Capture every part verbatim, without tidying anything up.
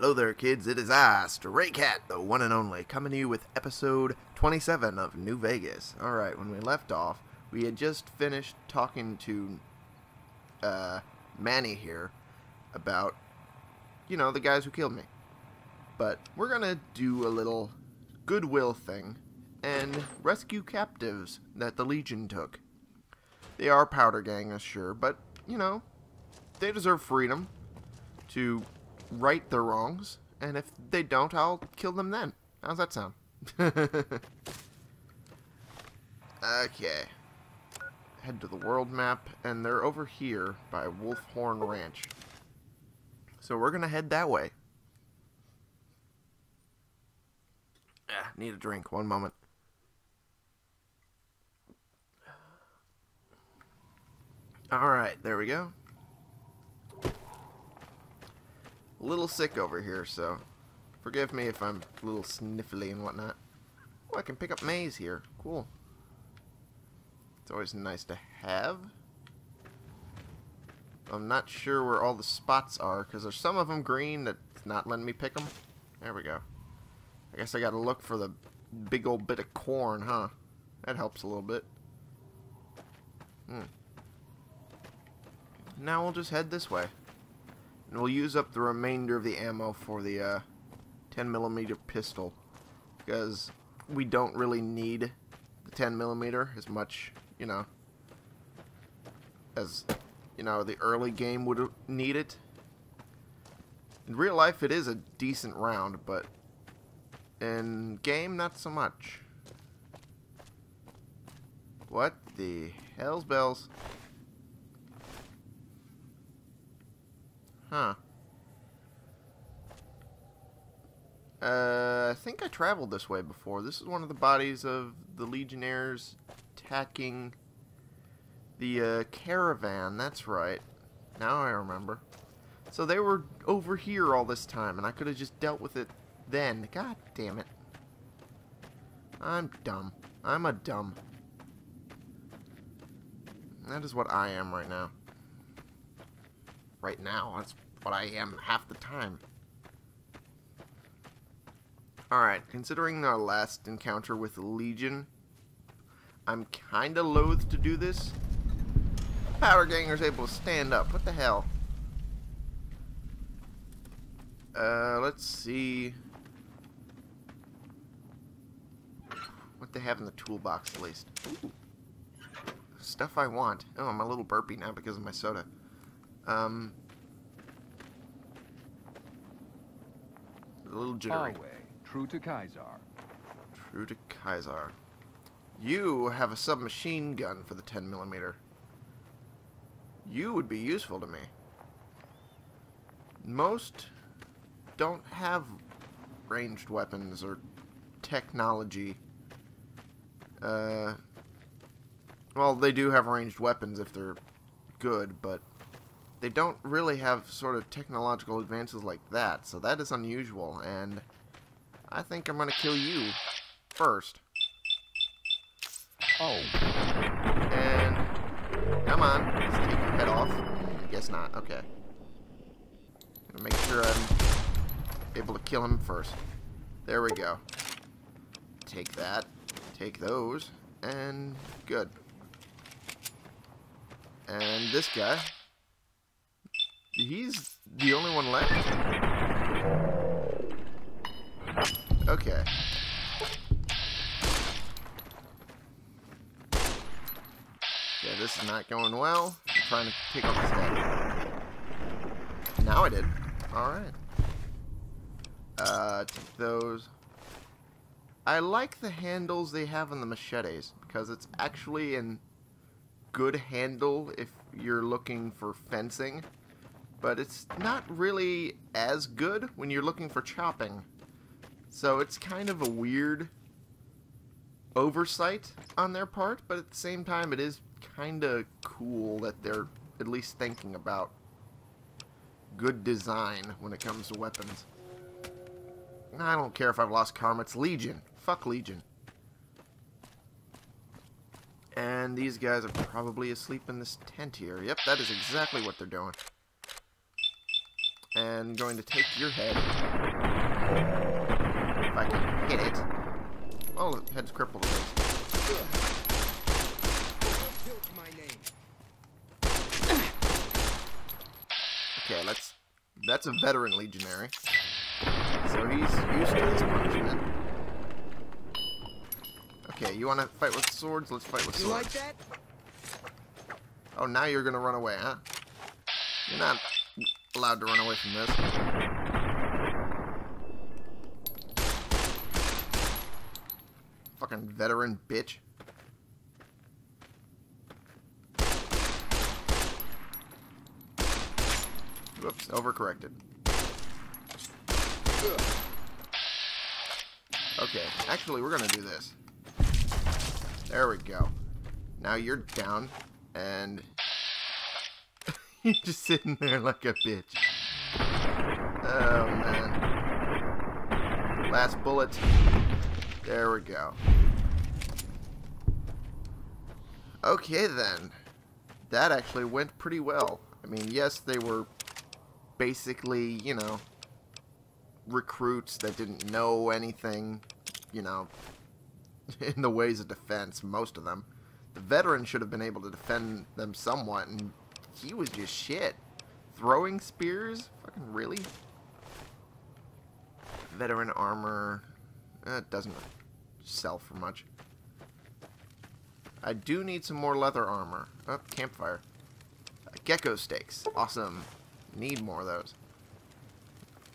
Hello there kids, it is I, Stray Cat, the one and only, coming to you with episode twenty-seven of New Vegas. Alright, when we left off, we had just finished talking to uh, Manny here about, you know, the guys who killed me. But we're gonna do a little goodwill thing and rescue captives that the Legion took. They are powder gang, sure, but, you know, they deserve freedom to right their wrongs, and if they don't, I'll kill them then. How's that sound? Okay. Head to the world map, and they're over here by Wolfhorn Ranch. So we're gonna head that way. Ah, need a drink. One moment. Alright, there we go. A little sick over here, so forgive me if I'm a little sniffly and whatnot. Oh, I can pick up maize here. Cool. It's always nice to have. I'm not sure where all the spots are, because there's some of them green that's not letting me pick them. There we go. I guess I gotta look for the big old bit of corn, huh? That helps a little bit. Hmm. Now we'll just head this way. And we'll use up the remainder of the ammo for the uh, ten millimeter pistol, because we don't really need the ten millimeter as much, you know, as, you know, the early game would need it. In real life, it is a decent round, but in game, not so much. What the hell's bells? Huh. Uh, I think I traveled this way before. This is one of the bodies of the Legionnaires attacking the uh, caravan. That's right. Now I remember. So they were over here all this time, and I could have just dealt with it then. God damn it. I'm dumb. I'm a dumb. That is what I am right now. Right now, that's what I am half the time. Alright, considering our last encounter with the Legion, I'm kinda loath to do this. Power Ganger's able to stand up, what the hell? Uh, let's see what they have in the toolbox at least. Ooh. Stuff I want. Oh, I'm a little burpy now because of my soda. Um, a little jittery. Way, true to Kaisar. True to Kaisar. You have a submachine gun for the ten millimeter. You would be useful to me. Most don't have ranged weapons or technology. Uh, well, they do have ranged weapons if they're good, but they don't really have sort of technological advances like that, so that is unusual, and I think I'm gonna kill you first. Oh. And come on, let's take your head off. I guess not, okay. Gonna make sure I'm able to kill him first. There we go. Take that, take those, and good. And this guy, he's the only one left? Okay. Yeah, this is not going well. I'm trying to pick up this guy. Now I did. Alright. Uh, take those. I like the handles they have on the machetes, because it's actually a good handle if you're looking for fencing. But it's not really as good when you're looking for chopping. So it's kind of a weird oversight on their part, but at the same time it is kind of cool that they're at least thinking about good design when it comes to weapons. I don't care if I've lost karma, it's Legion. Fuck Legion. And these guys are probably asleep in this tent here. Yep, that is exactly what they're doing. and going to take your head. If I can hit it. Oh, the head's crippled. Okay, let's... That's a veteran legionary. So he's used to this punishment. Okay, you want to fight with swords? Let's fight with swords. You like that? Oh, now you're going to run away, huh? You're not allowed to run away from this. Fucking veteran bitch. Whoops, overcorrected. Okay, actually, we're going to do this. There we go. Now you're down. And you're just sitting there like a bitch. Oh, man. Last bullet. There we go. Okay, then. That actually went pretty well. I mean, yes, they were basically, you know, recruits that didn't know anything, you know, in the ways of defense, most of them. The veteran should have been able to defend them somewhat, and he was just shit. Throwing spears? Fucking really? Veteran armor. That eh, doesn't sell for much. I do need some more leather armor. Oh, campfire. Uh, gecko stakes. Awesome. Need more of those.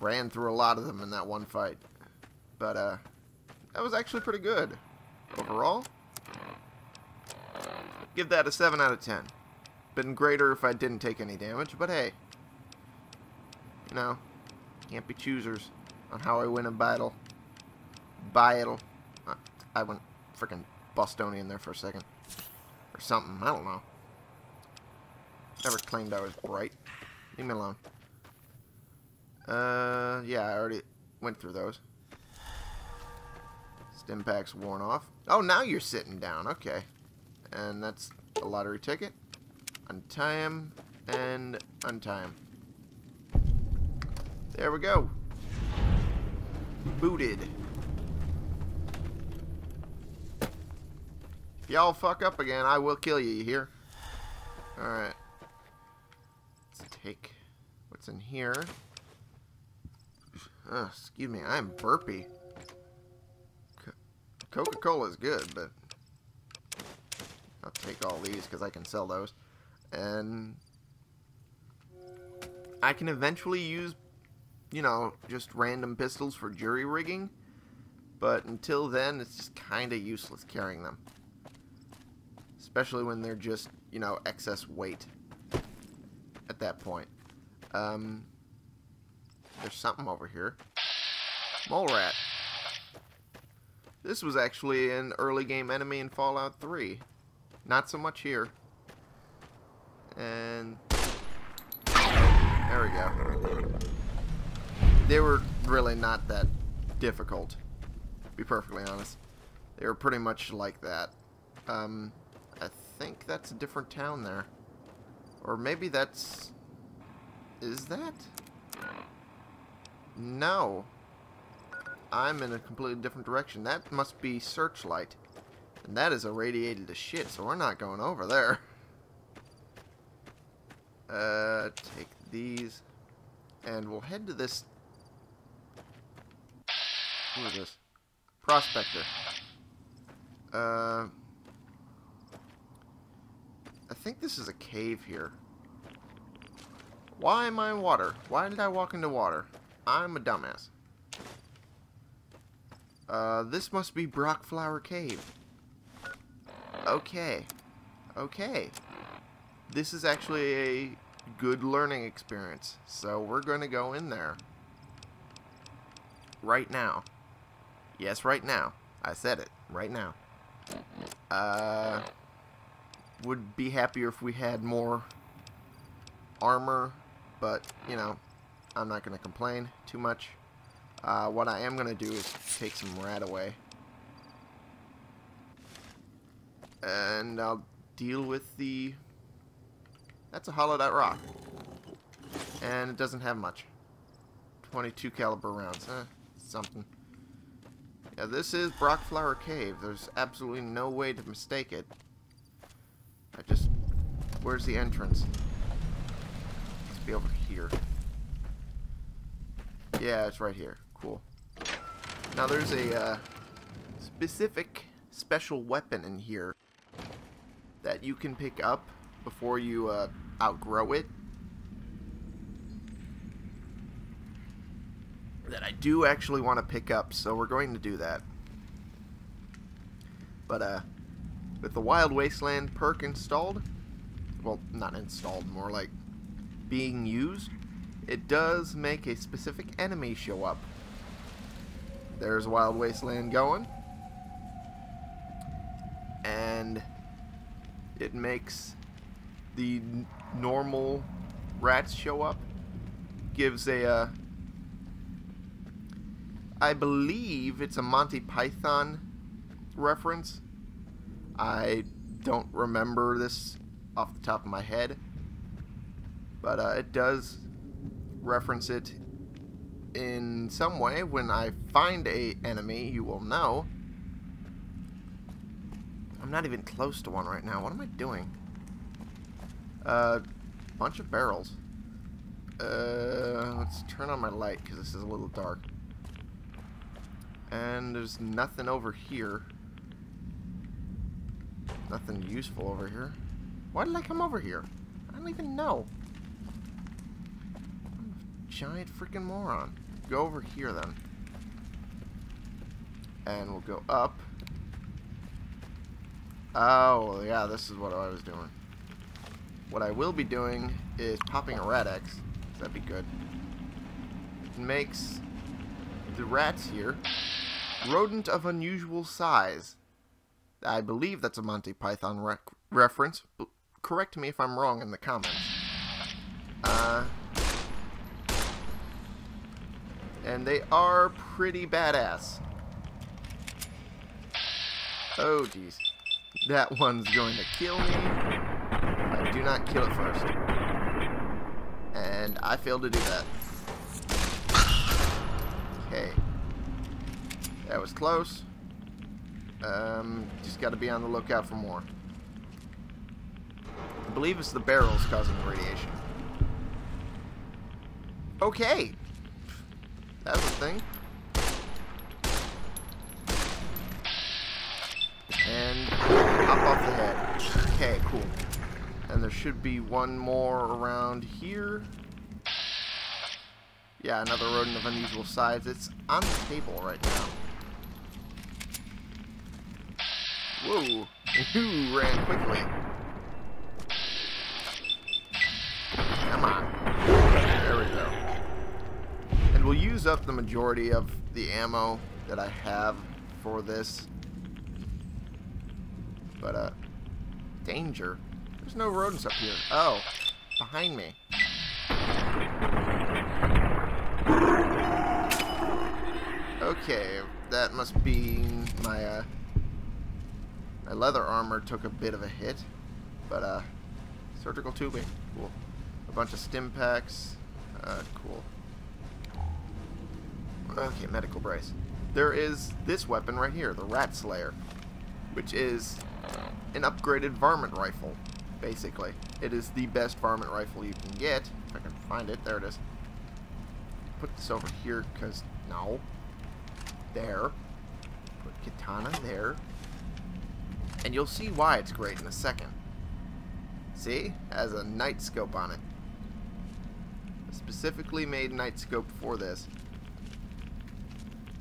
Ran through a lot of them in that one fight. But, uh, that was actually pretty good. Overall? Give that a seven out of ten. Been greater if I didn't take any damage, but hey. You know, can't be choosers on how I win a battle. Battle. Uh, I went freaking Bostonian there for a second. Or something, I don't know. Never claimed I was bright. Leave me alone. Uh, yeah, I already went through those. Stim pack's worn off. Oh, now you're sitting down, okay. And that's a lottery ticket. Untie him and untie him. There we go. Booted. If y'all fuck up again, I will kill you, you hear? Alright. Let's take what's in here. Oh, excuse me, I'm burpy. Co- Coca-Cola is good, but... I'll take all these because I can sell those. And I can eventually use, you know, just random pistols for jury rigging. But until then, it's just kind of useless carrying them. Especially when they're just, you know, excess weight at that point. Um, there's something over here. Mole rat. This was actually an early game enemy in Fallout three. Not so much here. And... There we go. They were really not that difficult, to be perfectly honest. They were pretty much like that. Um, I think that's a different town there. Or maybe that's... Is that? No. I'm in a completely different direction. That must be Searchlight. And that is irradiated to shit, so we're not going over there. Uh, take these. And we'll head to this... Who is this? Prospector. Uh... I think this is a cave here. Why am I in water? Why did I walk into water? I'm a dumbass. Uh, this must be Brockflower Cave. Okay, okay, this is actually a good learning experience, so we're gonna go in there right now. Yes, right now. I said it, right now. Uh, would be happier if we had more armor, but you know, I'm not gonna complain too much. Uh, what I am gonna do is take some rat away. And I'll deal with the... That's a hollowed out rock. And it doesn't have much. twenty-two caliber rounds, huh? Something. Yeah, this is Brockflower Cave. There's absolutely no way to mistake it. I just... Where's the entrance? Let's be over here. Yeah, it's right here. Cool. Now there's a uh, specific special weapon in here that you can pick up before you uh, outgrow it. That I do actually want to pick up, so we're going to do that. But uh, with the Wild Wasteland perk installed, well, not installed, more like being used, it does make a specific enemy show up. There's Wild Wasteland going, and it makes the n normal rats show up. Gives a, uh, I believe it's a Monty Python reference. I don't remember this off the top of my head, but uh, it does reference it in some way. When I find a enemy, you will know. I'm not even close to one right now. What am I doing? A uh, bunch of barrels. Uh, let's turn on my light because this is a little dark. And there's nothing over here. Nothing useful over here. Why did I come over here? I don't even know. Giant freaking moron. Go over here then. And we'll go up. Oh, yeah, this is what I was doing. What I will be doing is popping a rat X. That'd be good. It makes the rats here rodent of unusual size. I believe that's a Monty Python rec reference. But correct me if I'm wrong in the comments. Uh... And they are pretty badass. Oh, jeez. That one's going to kill me. I do not kill it first. And I failed to do that. Okay. That was close. Um, just got to be on the lookout for more. I believe it's the barrels causing the radiation. Okay. That was a thing. And up off the head. Okay, cool. And there should be one more around here. Yeah, another rodent of unusual size. It's on the table right now. Whoa. Ooh, ran quickly. Come on. There we go. And we'll use up the majority of the ammo that I have for this. But, uh, danger. There's no rodents up here. Oh, behind me. Okay, that must be my, uh, my leather armor took a bit of a hit. But, uh, surgical tubing. Cool. A bunch of stim packs. Uh, cool. Okay, medical brace. There is this weapon right here, the Rat Slayer, which is an upgraded varmint rifle, basically. It is the best varmint rifle you can get. If I can find it, there it is. Put this over here, because, no. There. Put katana there. And you'll see why it's great in a second. See? It has a night scope on it. A specifically made night scope for this.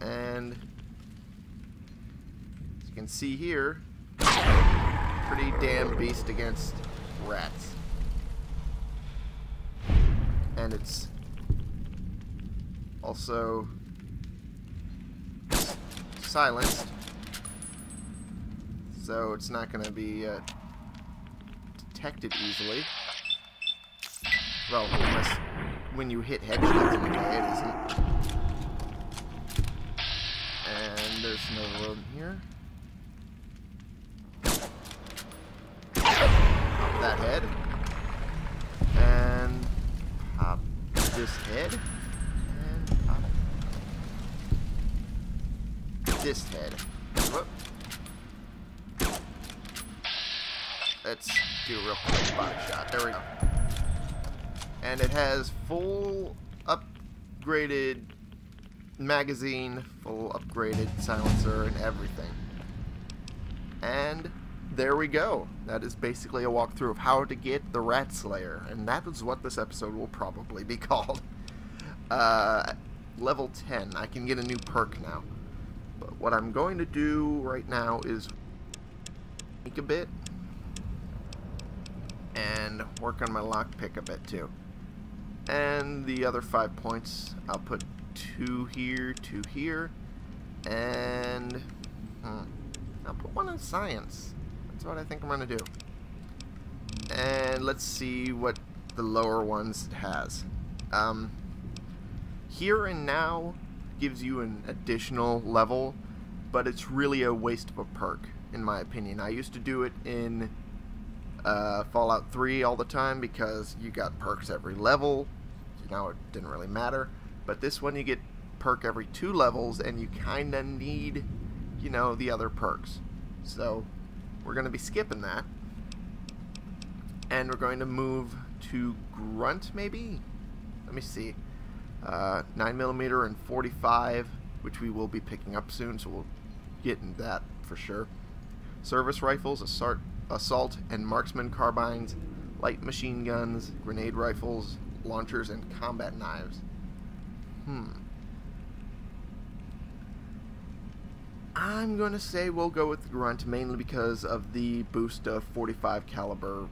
And as you can see here, pretty damn beast against rats. And it's also silenced, so it's not going to be uh, detected easily. Well, unless when you hit headshots, it isn't. There's no road in here. Pop that head. And pop this head. And this head. Whoop. Let's do a real quick body shot. There we go. And it has full upgraded magazine, full upgraded silencer, and everything. And there we go. That is basically a walkthrough of how to get the Rat Slayer, and that is what this episode will probably be called. Uh, level ten. I can get a new perk now. But what I'm going to do right now is think a bit and work on my lockpick a bit too. And the other five points, I'll put two here, two here, and hmm, I'll put one in science. That's what I think I'm gonna do. And let's see what the lower ones it has. Um, here and now gives you an additional level, but it's really a waste of a perk, in my opinion. I used to do it in uh, Fallout three all the time because you got perks every level. So now it didn't really matter. But this one you get perk every two levels, and you kinda need, you know, the other perks. So we're going to be skipping that, and we're going to move to Grunt, maybe? Let me see. Uh, nine millimeter and forty-five, which we will be picking up soon, so we'll get into that for sure. Service rifles, assault, assault and marksman carbines, light machine guns, grenade rifles, launchers, and combat knives. Hmm. I'm going to say we'll go with the Grunt, mainly because of the boost of forty-five caliber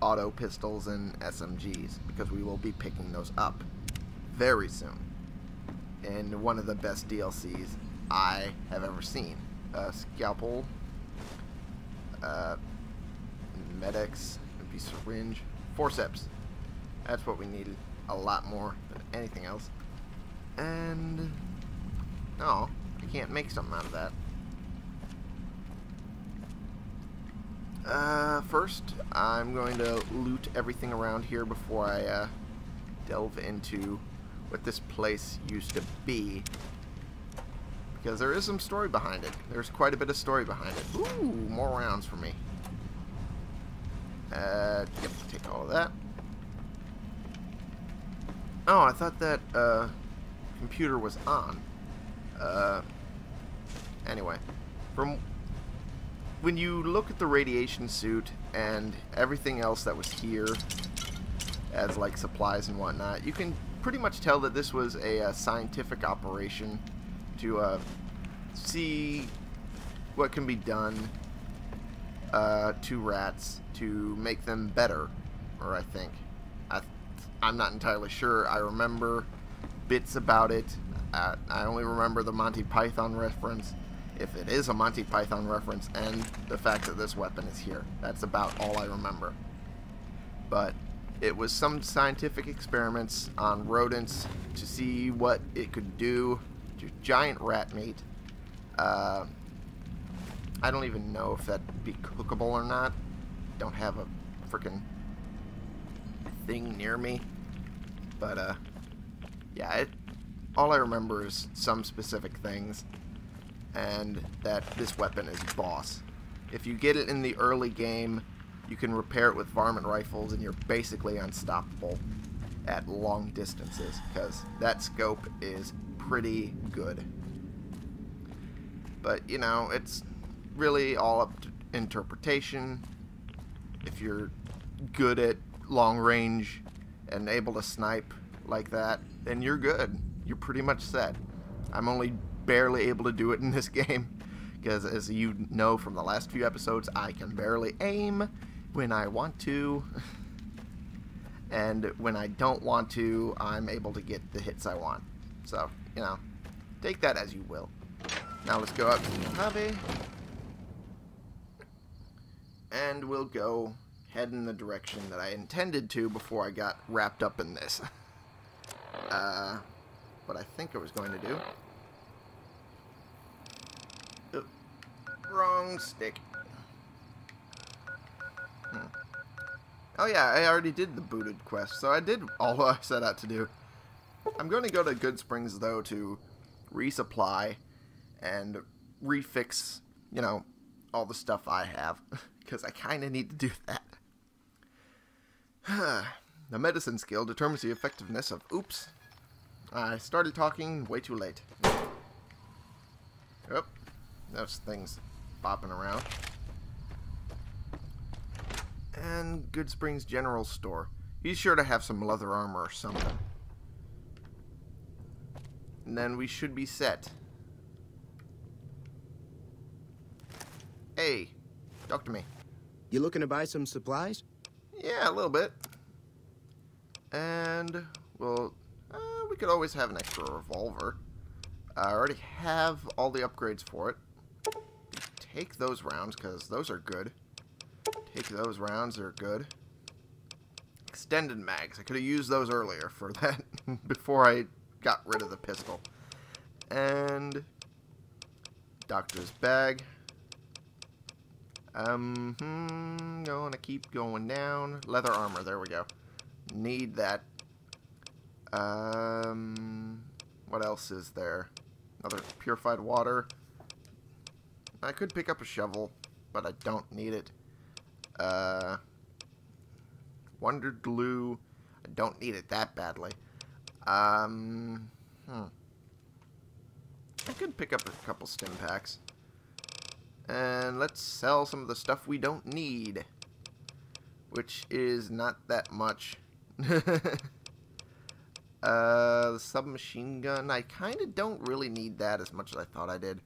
auto pistols and S M Gs, because we will be picking those up very soon in one of the best D L Cs I have ever seen. Uh, scalpel, uh, medics, maybe syringe, forceps. That's what we needed a lot more than anything else. And no, I can't make something out of that. Uh, first, I'm going to loot everything around here before I uh, delve into what this place used to be, because there is some story behind it. There's quite a bit of story behind it. Ooh, more rounds for me. Uh, yep, take all of that. Oh, I thought that uh, computer was on. Uh, anyway, from when you look at the radiation suit and everything else that was here as like supplies and whatnot, you can pretty much tell that this was a, a scientific operation to uh, see what can be done uh, to rats to make them better, or I think. I th I'm not entirely sure. I remember bits about it. Uh, I only remember the Monty Python reference, if it is a Monty Python reference, and the fact that this weapon is here. That's about all I remember. But it was some scientific experiments on rodents to see what it could do to giant rat meat. Uh, I don't even know if that'd be cookable or not. Don't have a freaking thing near me. But, uh, yeah, it... all I remember is some specific things, and that this weapon is boss. If you get it in the early game, you can repair it with varmint rifles, and you're basically unstoppable at long distances, because that scope is pretty good. But, you know, it's really all up to interpretation. If you're good at long range and able to snipe like that, then you're good. You're pretty much set. I'm only barely able to do it in this game, because as you know from the last few episodes, I can barely aim when I want to, and when I don't want to, I'm able to get the hits I want. So, you know, take that as you will. Now let's go up to the hobby, and we'll go head in the direction that I intended to before I got wrapped up in this. Uh... What I think I was going to do. Oh, wrong stick. Hmm. Oh yeah, I already did the booted quest, so I did all I set out to do. I'm going to go to Goodsprings though to resupply and refix, you know, all the stuff I have, because I kind of need to do that. The medicine skill determines the effectiveness of... Oops. I started talking way too late. Oh, those things bopping around. And Goodsprings General Store. He's sure to have some leather armor or something. And then we should be set. Hey, talk to me. You looking to buy some supplies? Yeah, a little bit. And, well, uh, we could always have an extra revolver. I already have all the upgrades for it. Take those rounds, because those are good. Take those rounds, they're good. Extended mags. I could have used those earlier for that, before I got rid of the pistol. And doctor's bag. Um, hmm, gonna keep going down. Leather armor, there we go. Need that. Um, what else is there? Another purified water. I could pick up a shovel, but I don't need it. Uh, wonder glue. I don't need it that badly. Um, hmm. I could pick up a couple stim packs. And let's sell some of the stuff we don't need, which is not that much. Uh, the submachine gun. I kind of don't really need that as much as I thought I did.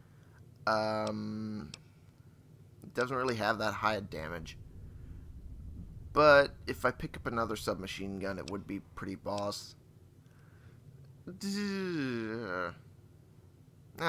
Um, it doesn't really have that high of damage. But if I pick up another submachine gun, it would be pretty boss. Ah,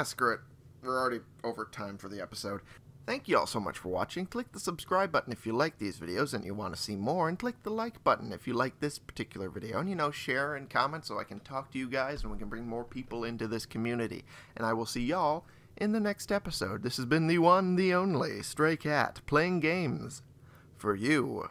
screw it. We're already over time for the episode. Thank you all so much for watching. Click the subscribe button if you like these videos and you want to see more, and click the like button if you like this particular video, and, you know, share and comment so I can talk to you guys and we can bring more people into this community. And I will see y'all in the next episode. This has been the one, the only Stray Cat, playing games for you.